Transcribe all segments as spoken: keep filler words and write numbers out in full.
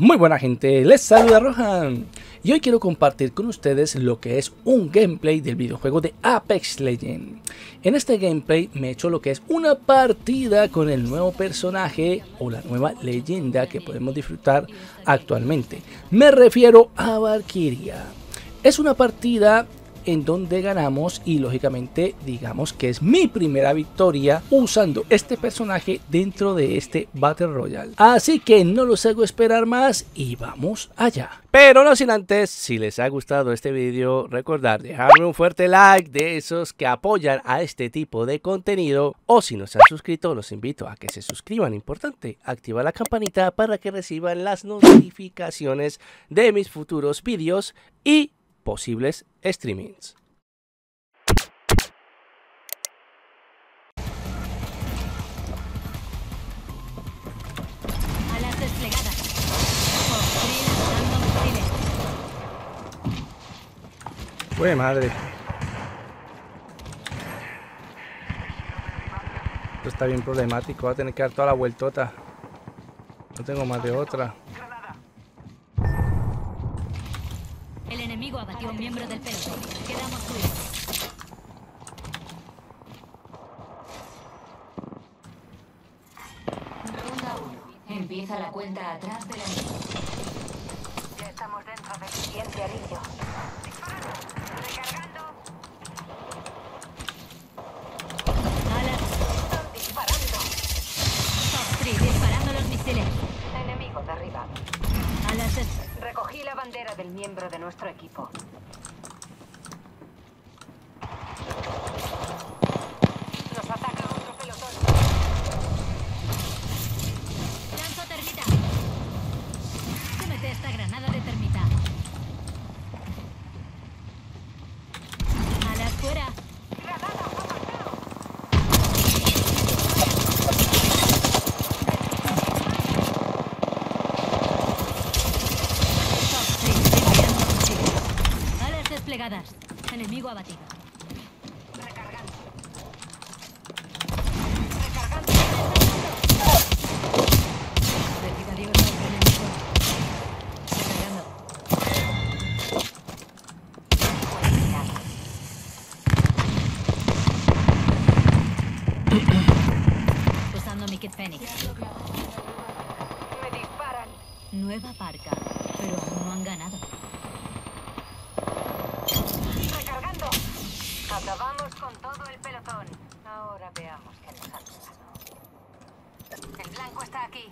Muy buena gente, les saluda Rohan y hoy quiero compartir con ustedes lo que es un gameplay del videojuego de Apex Legends. En este gameplay me he hecho lo que es una partida con el nuevo personaje o la nueva leyenda que podemos disfrutar actualmente. Me refiero a Valkyrie. Es una partida en donde ganamos y lógicamente digamos que es mi primera victoria usando este personaje dentro de este Battle Royale. Así que no los hago esperar más y vamos allá. Pero no sin antes, si les ha gustado este vídeo, recordar dejarme un fuerte like de esos que apoyan a este tipo de contenido. O si no se han suscrito, los invito a que se suscriban. Importante, activar la campanita para que reciban las notificaciones de mis futuros vídeos y posibles streamings. Alas desplegadas. Buena madre. Esto está bien problemático. Va a tener que dar toda la vueltota. No tengo más de otra. El enemigo abatió a un miembro del pelotón. Quedamos cubiertos. Ronda uno. Empieza la cuenta atrás de la línea. Ya estamos dentro del siguiente anillo. Disparando. Recargando. Alas. Están disparando. Top tres disparando los misiles. Enemigo derribado. Alas. Recogí la bandera del miembro de nuestro equipo. Nos ataca otro pelotón. Lanzo termita. Súmete esta granada de termita. A la fuera. Granada, enemigo abatido. Recargando. Recargando. Retirativo del enemigo. Recargando. Usando mi kit Fénix. Me disparan. Nueva parca, pero aún no han ganado. Acabamos con todo el pelotón. Ahora veamos qué nos han pasado. El blanco está aquí.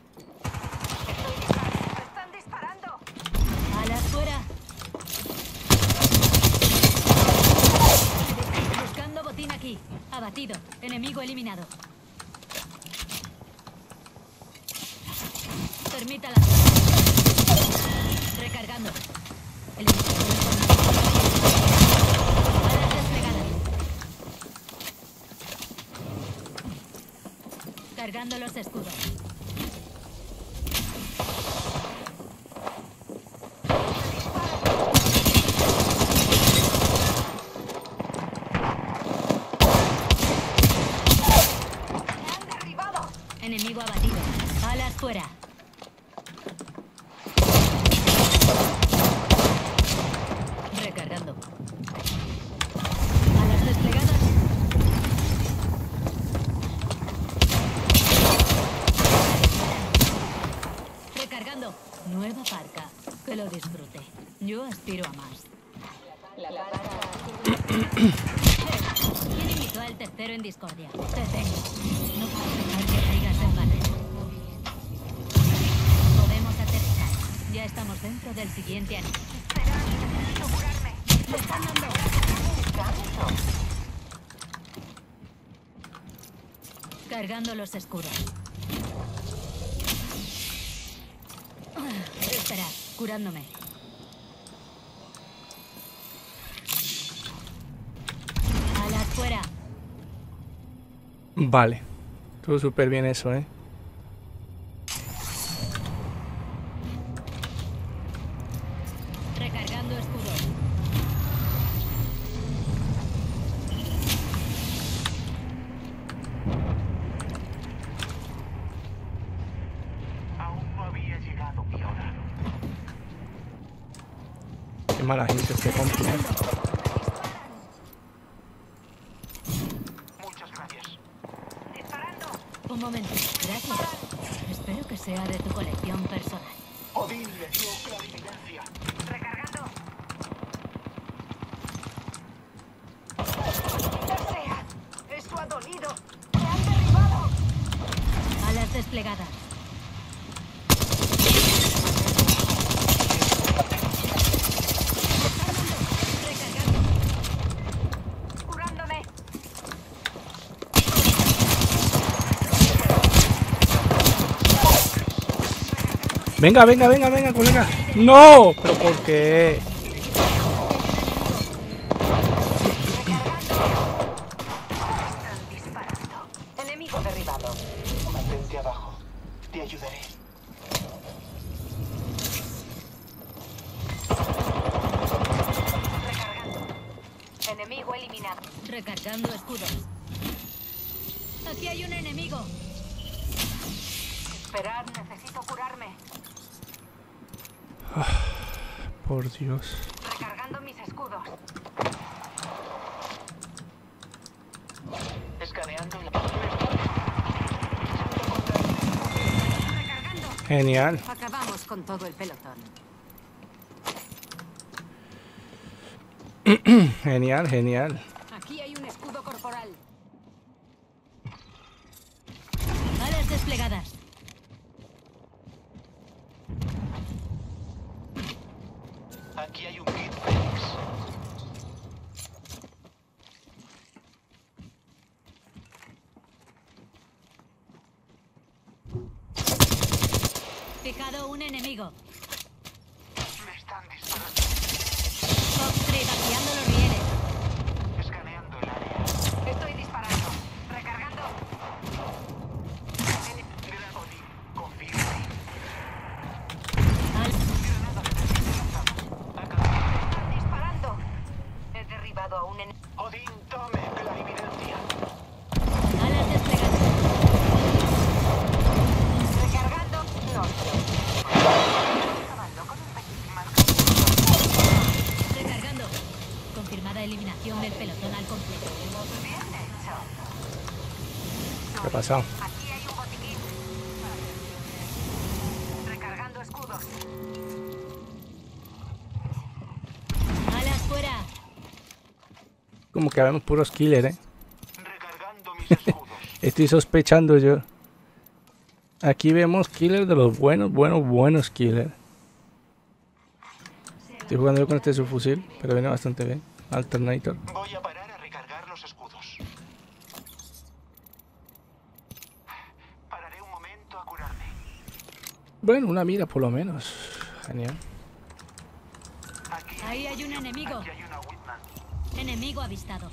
Estoy disparando. ¡Me están disparando! ¡A la fuera! Buscando botín aquí. Abatido. Enemigo eliminado. Permítala. Recargando. Eliminado. Cargando los escudos. ¡Me han derribado! Enemigo abatido. Alas fuera. Recargando. Alas desplegadas. Nueva parca, que lo disfrute. Yo aspiro a más. La parca. ¿Quién invitó al tercero en discordia? Te tengo. No puedo dejar que caigas en batalla. Podemos aterrizar. Ya estamos dentro del siguiente anillo. Esperad, necesito curarme. Me están dando. Cargando los escudos. Espera, curándome. Alas fuera. Vale. Estuvo súper bien eso, ¿eh? Recargando escudo. Aún no había llegado mi hora. mala gente este compi, ¿eh? Muchas gracias. Disparando. Un momento, gracias. Espero que sea de tu colección personal. Odin le dio clarividencia. Recargando. ¡No sea! ¡Eso ha dolido! ¡Me han derribado! Alas desplegadas. Venga, venga, venga, venga, colega. ¡No! ¿Pero por qué? Están disparando. Enemigo derribado. Mantente abajo. Te ayudaré. Recargando. Enemigo eliminado. Recargando escudos. Aquí hay un enemigo. Esperad, necesito curarme. Ah, por Dios. Recargando mis escudos. Escaneando la... Recargando. Genial. Acabamos con todo el pelotón. Genial, genial. Aquí hay un escudo corporal. Alas desplegadas. Aquí hay un kit Apex. Fijado un enemigo. Me están disparando. Fox tres vaciando los rieles. Escaneando el área. Estoy disparando. Recargando. Confío. Odin, tome la evidencia. Alas desplegadas. Recargando. No. Acabando con un pequeño marco. Recargando. Confirmada eliminación del pelotón al completo. Bien hecho. ¿Qué ha pasado? Aquí hay un botiquín. Recargando escudos. Alas fuera. Como que habemos puros killer, ¿eh? Recargando mis escudos. Estoy sospechando yo. Aquí vemos killer de los buenos, buenos, buenos killer. Estoy jugando yo con este subfusil, pero viene bastante bien. Alternator. Voy a parar a recargar los escudos. Pararé un momento a curarme. Bueno, una mira por lo menos. Genial. Aquí Ahí hay un enemigo. Aquí hay una Whitman. Enemigo avistado.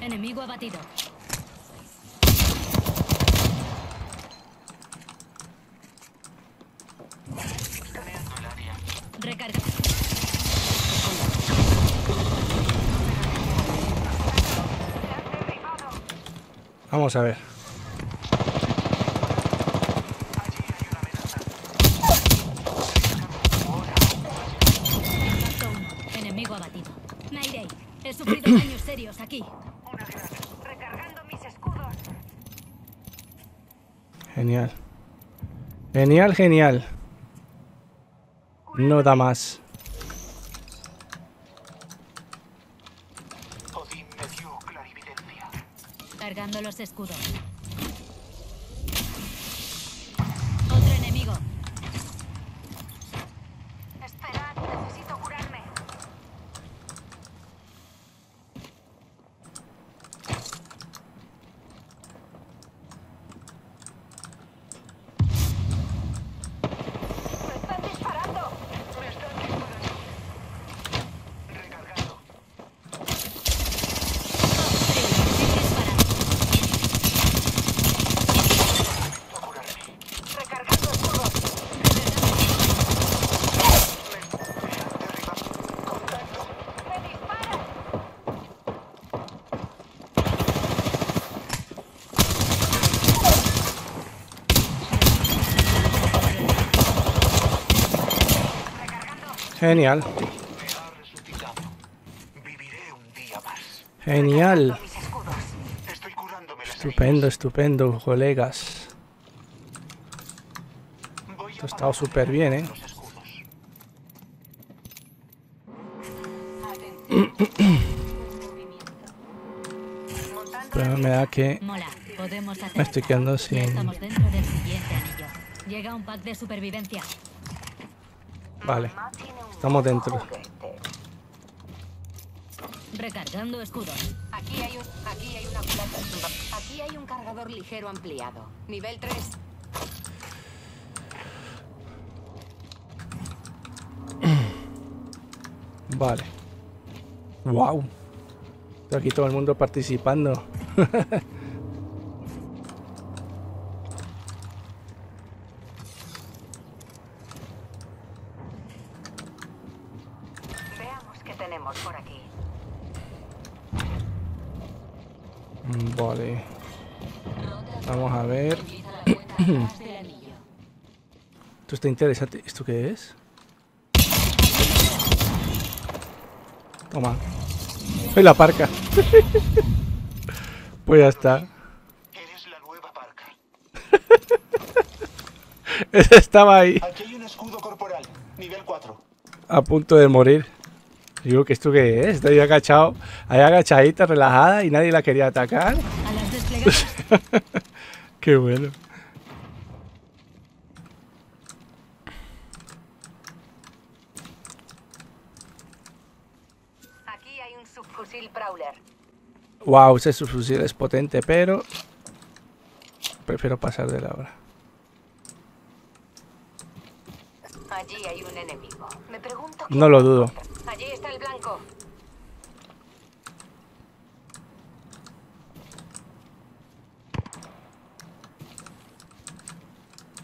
Enemigo abatido. Recarga. Vamos a ver. Enemigo abatido. Nightingale, he sufrido daños serios aquí. Recargando mis escudos. Genial. Genial, genial. No da más. Odin me dio clarividencia. Cargando los escudos. Otro enemigo. Esperad, necesito curarme. Genial. Genial. Estupendo, estupendo, colegas. Esto ha estado súper bien, ¿eh? Pero me da que me estoy quedando sin... Llega un pack de supervivencia. Vale, estamos dentro. Recargando escudos. Aquí hay un, aquí hay una culata. Aquí hay un cargador ligero ampliado. Nivel tres. Vale. Wow. Está aquí todo el mundo participando. Vale. Vamos a ver. Esto está interesante. ¿Esto qué es? Toma. Soy la parca. Pues ya está. Eres la nueva parca. Ese estaba ahí. Aquí hay un escudo corporal, nivel cuatro. A punto de morir. Digo, ¿que esto qué es? Está ahí agachado, ahí agachadita, relajada, y nadie la quería atacar. A las desplegadas. Qué bueno. Aquí hay un subfusil Prowler. Wow, ese subfusil es potente, pero prefiero pasar de la hora. Allí hay un enemigo. Me pregunto. No lo dudo. Allí está el blanco.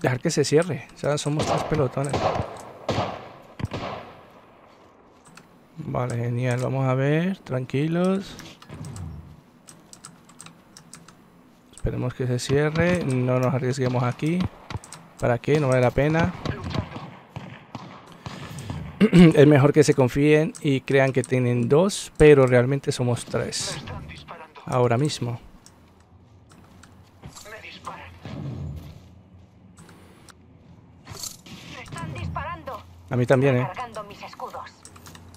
Dejar que se cierre. O sea, somos tres pelotones. Vale, genial. Vamos a ver. Tranquilos. Esperemos que se cierre. No nos arriesguemos aquí. ¿Para qué? No vale la pena. Es mejor que se confíen y crean que tienen dos, pero realmente somos tres. Ahora mismo. Me disparan. Me están disparando. A mí también, eh.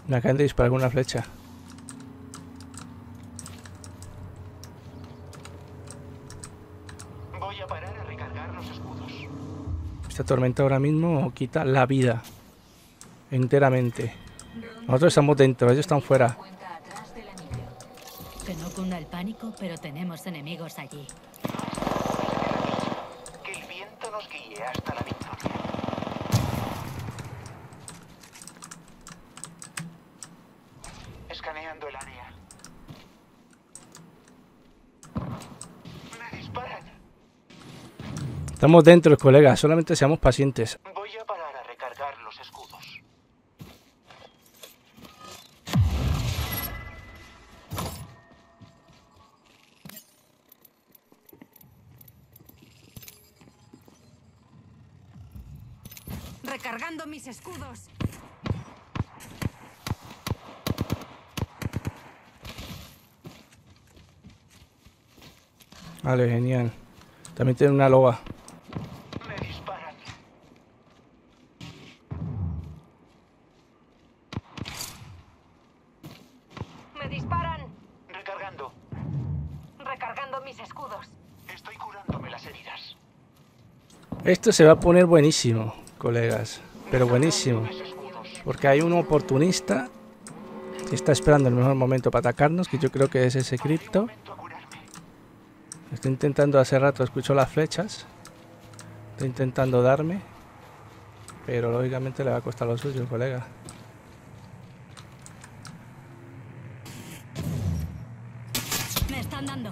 Me acaban de disparar con una flecha. Voy a parar a recargar los escudos. Esta tormenta ahora mismo quita la vida. Enteramente. Nosotros estamos dentro, ellos están fuera. Que no cunda el pánico, pero tenemos enemigos allí. Que el viento nos guíe hasta la victoria. Escaneando el área. Me disparan. Estamos dentro, colegas, solamente seamos pacientes. Recargando mis escudos. Vale, genial. También tiene una loba. Me disparan. Me disparan. Recargando. Recargando mis escudos. Estoy curándome las heridas. Esto se va a poner buenísimo, colegas, pero buenísimo, porque hay un oportunista que está esperando el mejor momento para atacarnos, que yo creo que es ese cripto. Estoy intentando hace rato, escucho las flechas, estoy intentando darme, pero lógicamente le va a costar lo suyo, colega. Me están dando.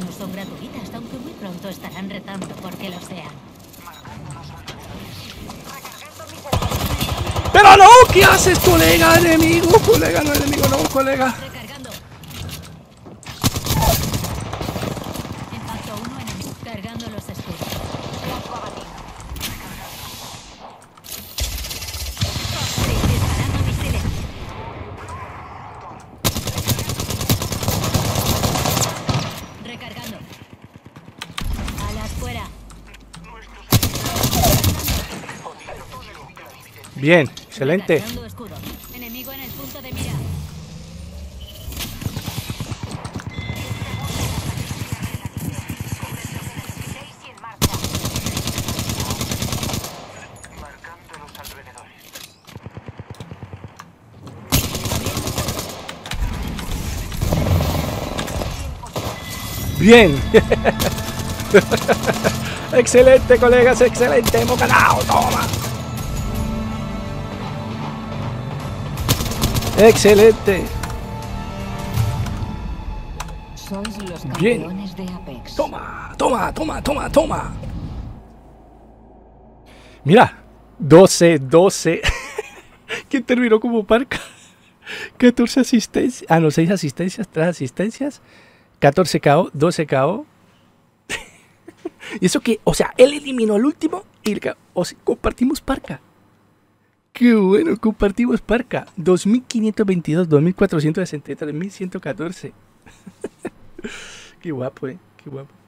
No son gratuitas, aunque muy pronto estarán retando porque lo sean. Pero no, ¿qué haces, colega enemigo? Colega, no enemigo, no, colega. Bien, excelente. Enemigo en el punto de mira. Marcando los alrededores. Bien. Excelente, colegas, excelente. Hemos ganado. Toma. Excelente. Sois los campeones de Apex. Toma, toma, toma, toma, toma. Mira, doce, doce. ¿Quién terminó como parca? catorce asistencias. Ah, no, seis asistencias, tres asistencias. catorce K O, doce K O. Y eso que, o sea, él eliminó al último y el, o sea, compartimos parca. Qué bueno, compartimos parca. dos mil quinientos veintidós, dos mil cuatrocientos sesenta y tres, tres mil ciento catorce. Qué guapo, eh. Qué guapo.